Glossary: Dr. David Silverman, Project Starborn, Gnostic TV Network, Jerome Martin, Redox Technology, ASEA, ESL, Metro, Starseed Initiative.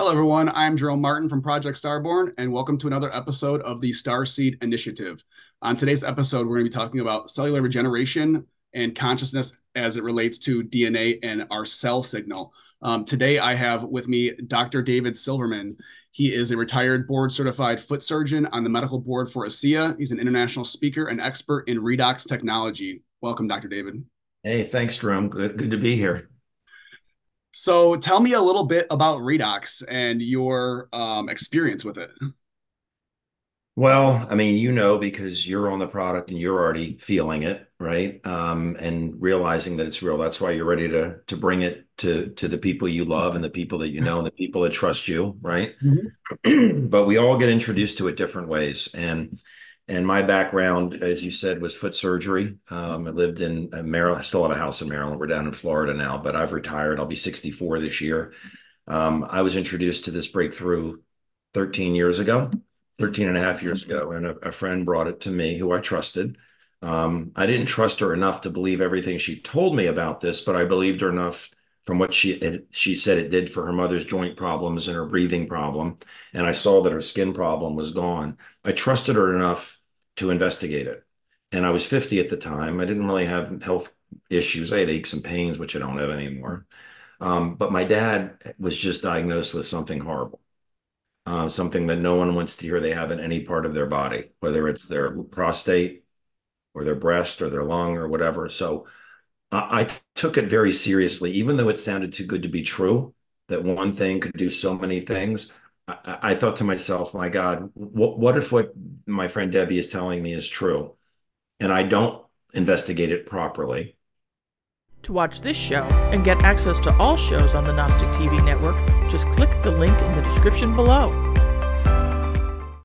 Hello, everyone. I'm Jerome Martin from Project Starborn, and welcome to another episode of the Starseed Initiative. On today's episode, we're going to be talking about cellular regeneration and consciousness as it relates to DNA and our cell signal. Today, I have with me Dr. David Silverman. He is a retired board-certified foot surgeon on the medical board for ASEA. He's an international speaker and expert in redox technology. Welcome, Dr. David. Hey, thanks, Jerome. Good to be here. So tell me a little bit about redox and your experience with it. Well, I mean, you know, because you're on the product and you're already feeling it, right? And realizing that it's real. That's why you're ready to bring it to the people you love and the people that you know and the people that trust you, right? Mm-hmm. But we all get introduced to it different ways. And my background, as you said, was foot surgery. I lived in Maryland. I still have a house in Maryland. We're down in Florida now, but I've retired. I'll be 64 this year. I was introduced to this breakthrough 13 and a half years ago. And a friend brought it to me who I trusted. I didn't trust her enough to believe everything she told me about this, but I believed her enough from what she said it did for her mother's joint problems and her breathing problem. And I saw that her skin problem was gone. I trusted her enough to investigate it. And I was 50 at the time. I didn't really have health issues. I had aches and pains, which I don't have anymore. But my dad was just diagnosed with something horrible, something that no one wants to hear they have in any part of their body, whether it's their prostate or their breast or their lung or whatever. So I took it very seriously, even though it sounded too good to be true, that one thing could do so many things. I thought to myself, my God, what if what my friend Debbie is telling me is true and I don't investigate it properly? To watch this show and get access to all shows on the Gnostic TV Network, just click the link in the description below.